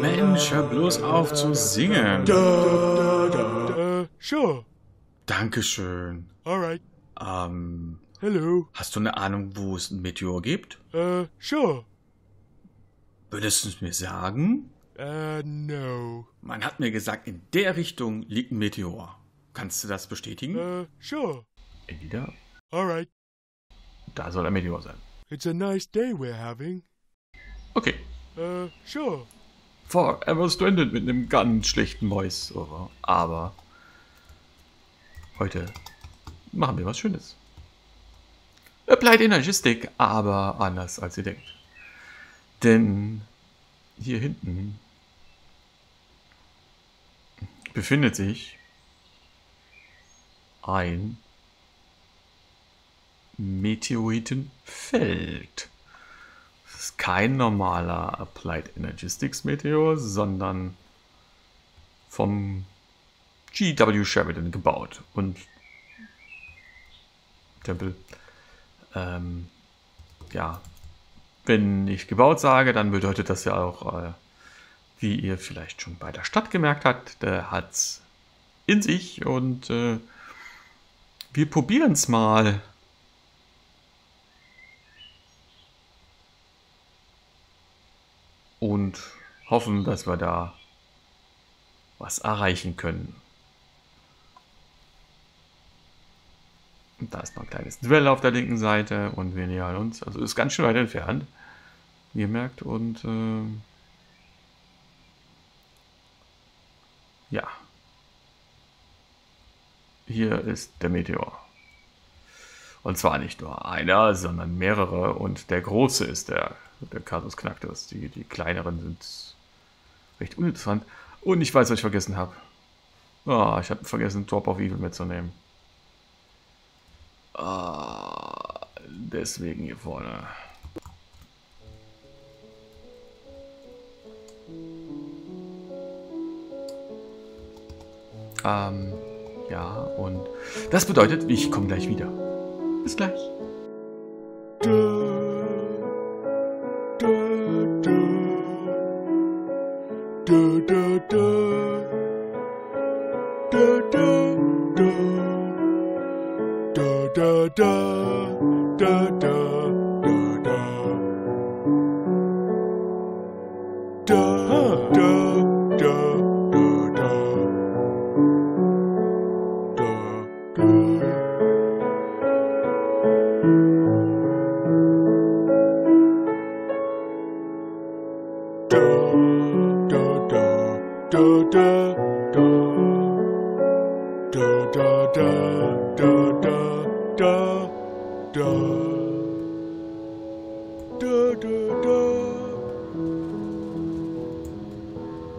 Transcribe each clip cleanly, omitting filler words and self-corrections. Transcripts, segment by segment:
Mensch, hör bloß auf zu singen. Sure. Dankeschön. Alright. Hello. Hast du eine Ahnung, wo es einen Meteor gibt? Sure. Würdest du es mir sagen? No. Man hat mir gesagt, in der Richtung liegt ein Meteor. Kannst du das bestätigen? Sure. Wieder? Alright. Da soll ein Meteor sein. It's a nice day we're having. Okay. Sure. Forever Stranded mit einem ganz schlechten Voice-Over. Aber heute machen wir was Schönes. Applied Energistics, aber anders als ihr denkt. Denn hier hinten befindet sich ein Meteoritenfeld. Das ist kein normaler Applied Energistics Meteor, sondern vom G.W. Sheridan gebaut und Tempel. Ja, wenn ich gebaut sage, dann bedeutet das ja auch, wie ihr vielleicht schon bei der Stadt gemerkt habt, der hat es in sich und wir probieren es mal. Und hoffen, dass wir da was erreichen können. Da ist noch ein kleines Duell auf der linken Seite und wir nähern uns. Also ist ganz schön weit entfernt, wie ihr merkt. Und ja, hier ist der Meteor. Und zwar nicht nur einer, sondern mehrere. Und der große ist der Kasusknacktus. Die kleineren sind recht uninteressant. Und ich weiß, was ich vergessen habe. Ah, ich habe vergessen, Top of Evil mitzunehmen. Deswegen hier vorne. Ja, und das bedeutet, ich komme gleich wieder. Bis gleich.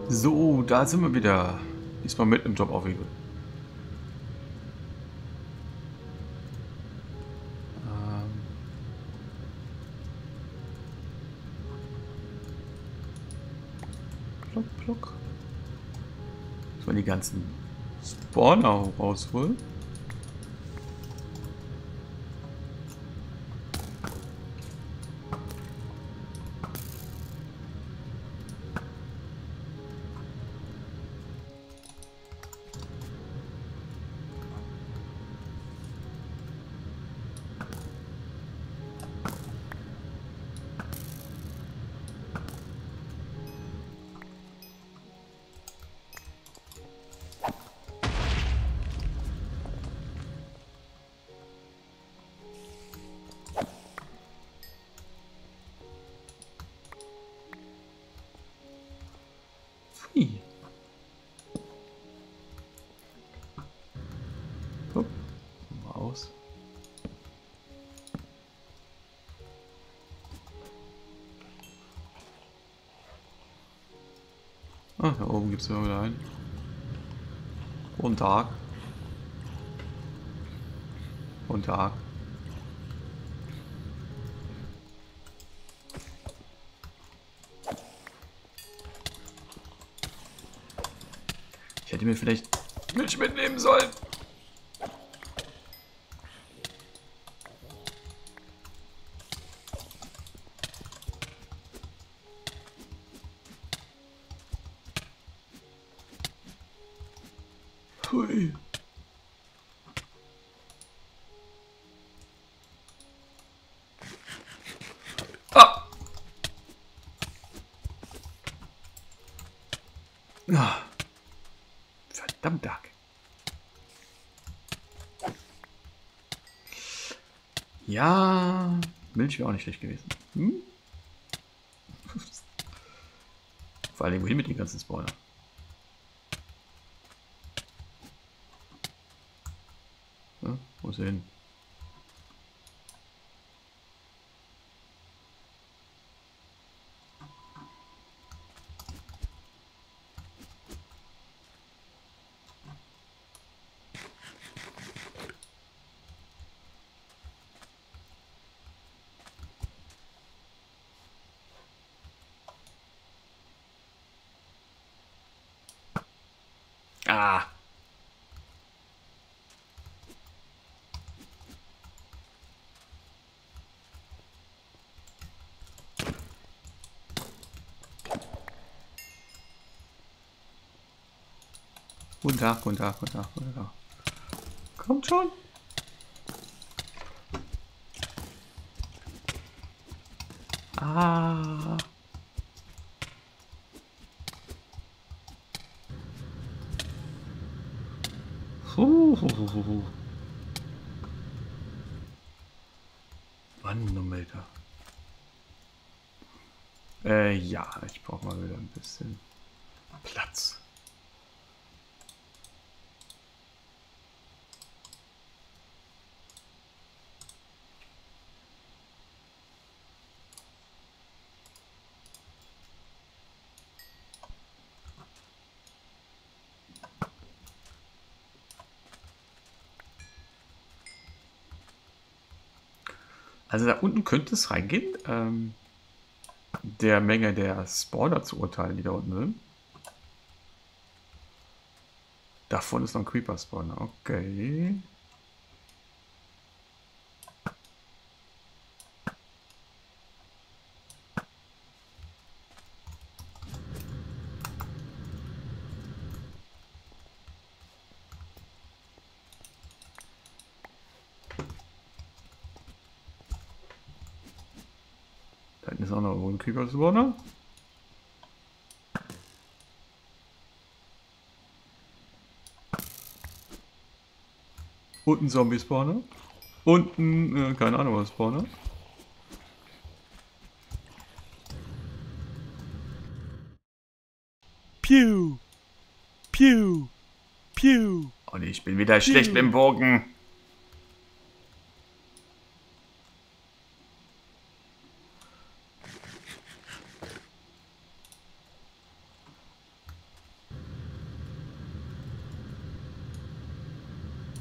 So, da sind wir wieder. Diesmal mit im Top of Evil. Plock, plock. Muss man die ganzen Spawner rausholen. Ah, da oben gibt es ja wieder einen. Guten Tag. Guten Tag. Ich hätte mir vielleicht Milch mitnehmen sollen. Hui. Verdammt, Dark. Ja, Milch wäre auch nicht schlecht gewesen. Hm? Vor allem, wohin mit den ganzen Spoilern? Ja, wo ist er hin? Ah. Guten Tag, guten Tag, guten Tag, guten Tag. Kommt schon. Ah. Manometer. Ja, ich brauche mal wieder ein bisschen Platz. Also da unten könnte es reingehen, der Menge der Spawner zu urteilen, die da unten sind. Da vorne ist noch ein Creeper-Spawner, okay. Ist auch noch irgendwo ein Creeper-Spawner. Und ein Zombie-Spawner. Und ein, keine Ahnung was, Spawner. Piu! Piu! Piu! Oh ne, ich bin wieder schlecht mit dem Bogen.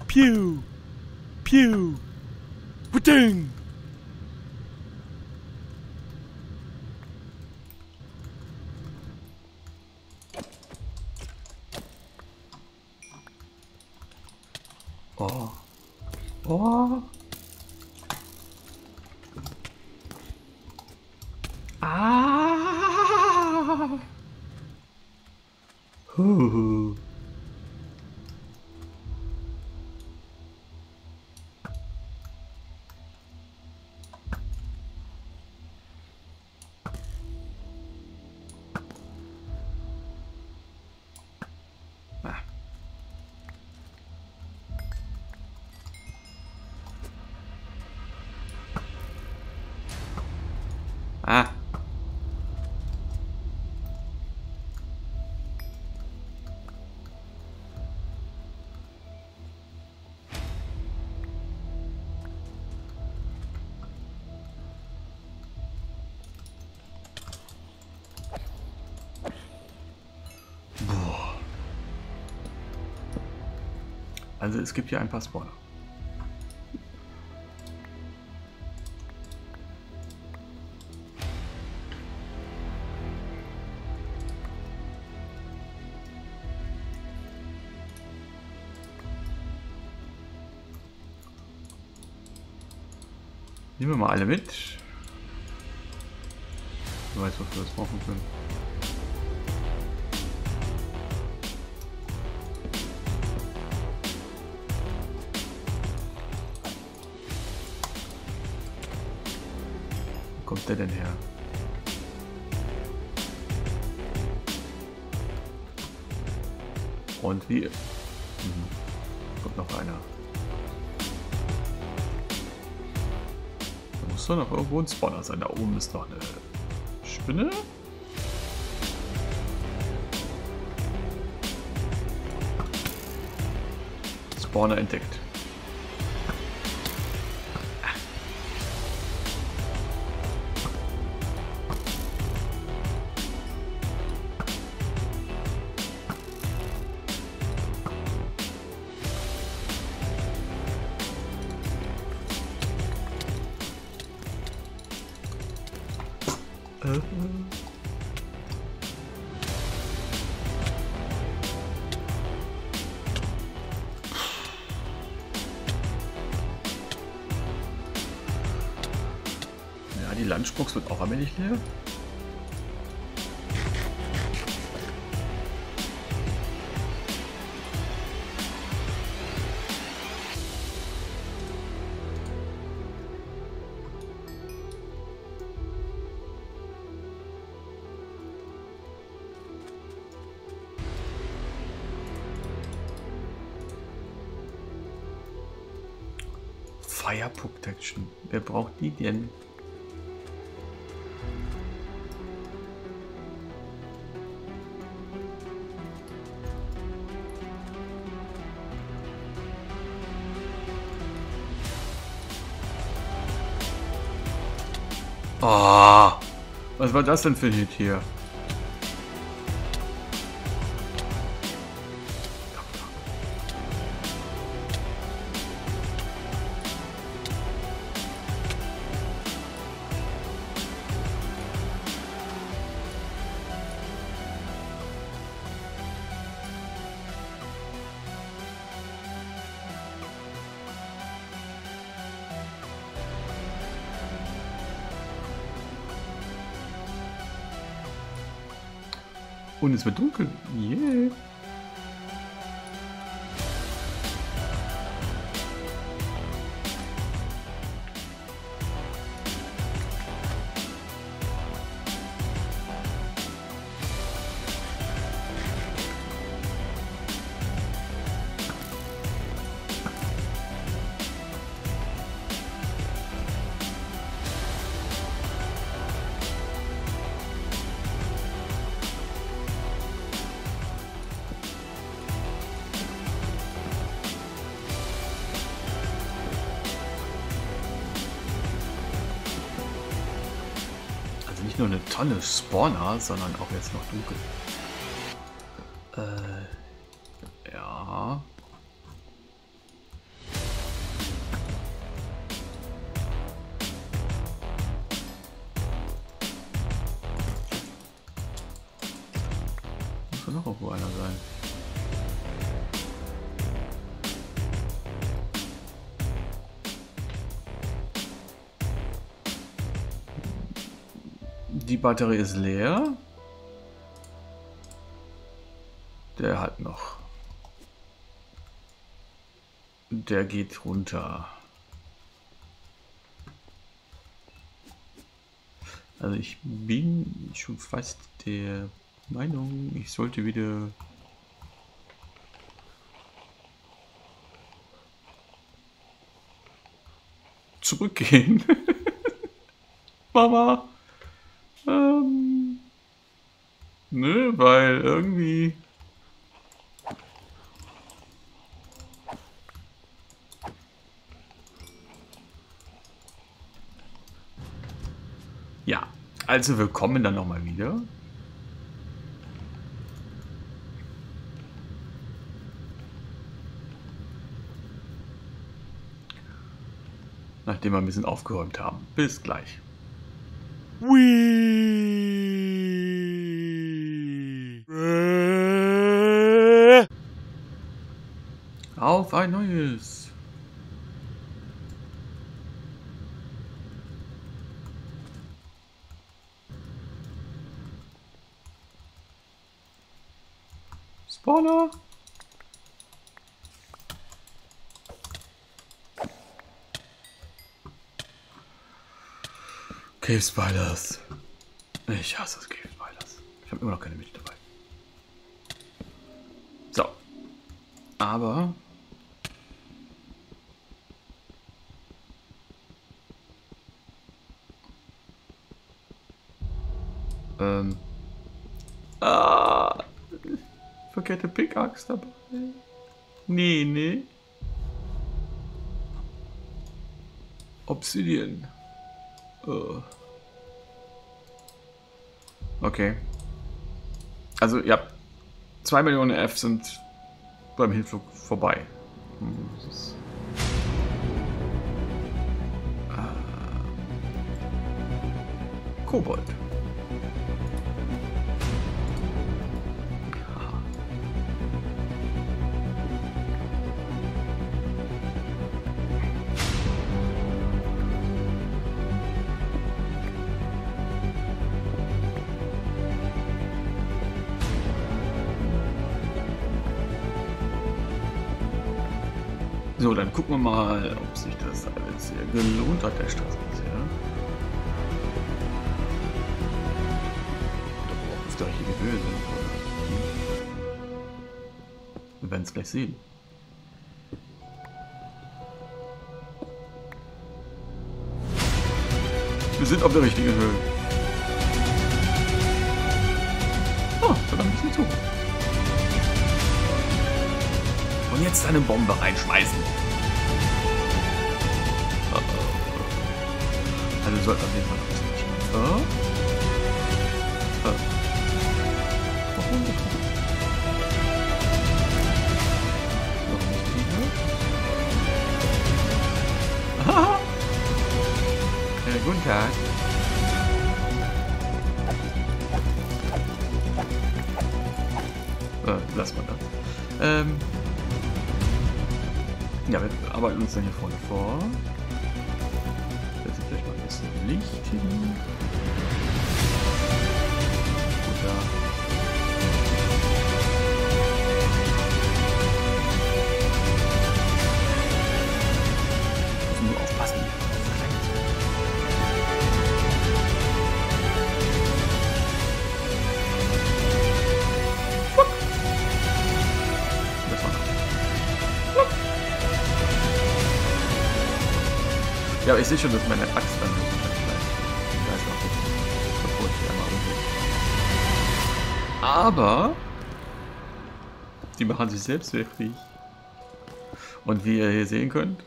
Piu, piu, puting. Oh, oh, ah, huh. Ah. Boah. Also es gibt hier ein paar Spawner. Nehmen wir mal alle mit. Ich weiß, was wir das machen können. Wo kommt der denn her? Und wie? Kommt noch einer. Da muss doch noch irgendwo ein Spawner sein. Da oben ist noch eine Spinne. Spawner entdeckt. Die Lunchbox wird auch am Ende nicht leer. Fire Protection. Wer braucht die denn? Oh, was war das denn für ein Hit hier? Und es wird dunkel. Yeah. Nicht nur eine Tonne Spawner, sondern auch jetzt noch dunkel. Ja. Muss noch irgendwo einer sein. Die Batterie ist leer. Der hat noch. Der geht runter. Also ich bin schon fast der Meinung, ich sollte wieder zurückgehen. Mama. Nö, weil irgendwie ja, also wir kommen dann nochmal wieder. Nachdem wir ein bisschen aufgeräumt haben. Bis gleich. Auf ein neues. Spawner. Cave Spiders. Ich hasse das Cave Spiders. Ich habe immer noch keine Mittel dabei. So. Aber... verkehrte Pickaxe dabei. Nee, nee. Obsidian. Okay. Also, ja. 2 Millionen F sind beim Hinflug vorbei. Das ist Kobold. So, dann gucken wir mal, ob sich das alles sehr gelohnt hat, der Stress bisher. Ob es gleiche Gebühren sind. Wir werden es gleich sehen. Wir sind auf der richtigen Höhe. Oh, verdammt, ein bisschen zu. Und jetzt eine Bombe reinschmeißen. Oh, oh. Also sollten wir auf jeden Fall noch ein bisschen. Warum nicht? Warum nicht die hier? Haha! Guten Tag. Lass mal das. Ja, wir arbeiten uns dann hier vorne vor. Setzen vielleicht mal ein bisschen Licht hin. Oder wir müssen nur aufpassen. Ja, ich sehe schon, dass meine Axt dann nicht vielleicht. Da ist noch nichts. Bevor ich einmal umgehe. Aber die machen sich selbst wirklich. Und wie ihr hier sehen könnt,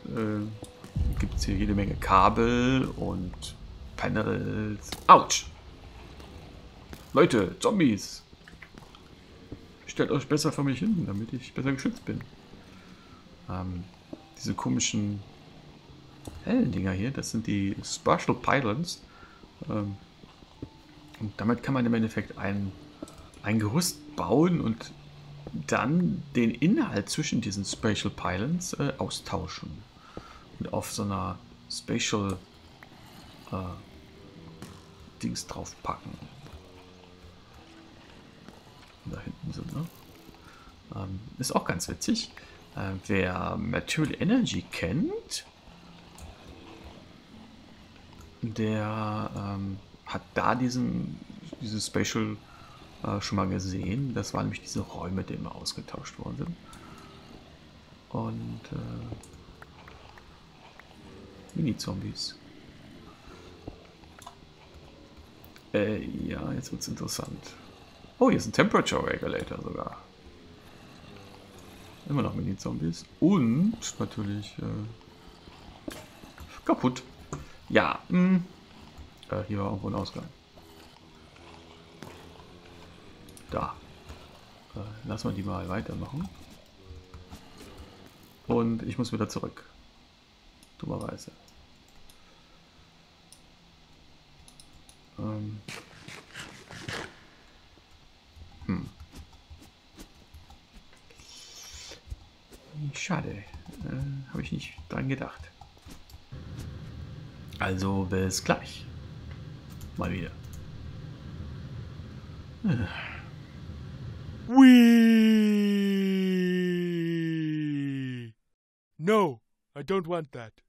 gibt es hier jede Menge Kabel und Panels. Autsch! Leute, Zombies! Stellt euch besser vor mich hin, damit ich besser geschützt bin. Diese komischen hellen Dinger hier, das sind die Spatial Pylons. Und damit kann man im Endeffekt ein Gerüst bauen und dann den Inhalt zwischen diesen Spatial Pylons austauschen. Und auf so einer Spatial Dings draufpacken. Da hinten sind, ne? Ist auch ganz witzig. Wer Material Energy kennt, der hat da dieses Special schon mal gesehen. Das waren nämlich diese Räume, die immer ausgetauscht worden sind. Und Mini-Zombies. Ja, jetzt wird's interessant. Oh, hier ist ein Temperature Regulator sogar. Immer noch Mini-Zombies. Und natürlich kaputt. Ja, hier war irgendwo ein Ausgang. Da. Lass mal die mal weitermachen. Und ich muss wieder zurück. Dummerweise. Schade. Habe ich nicht dran gedacht. Also bis gleich. Mal wieder. Whee! No, I don't want that.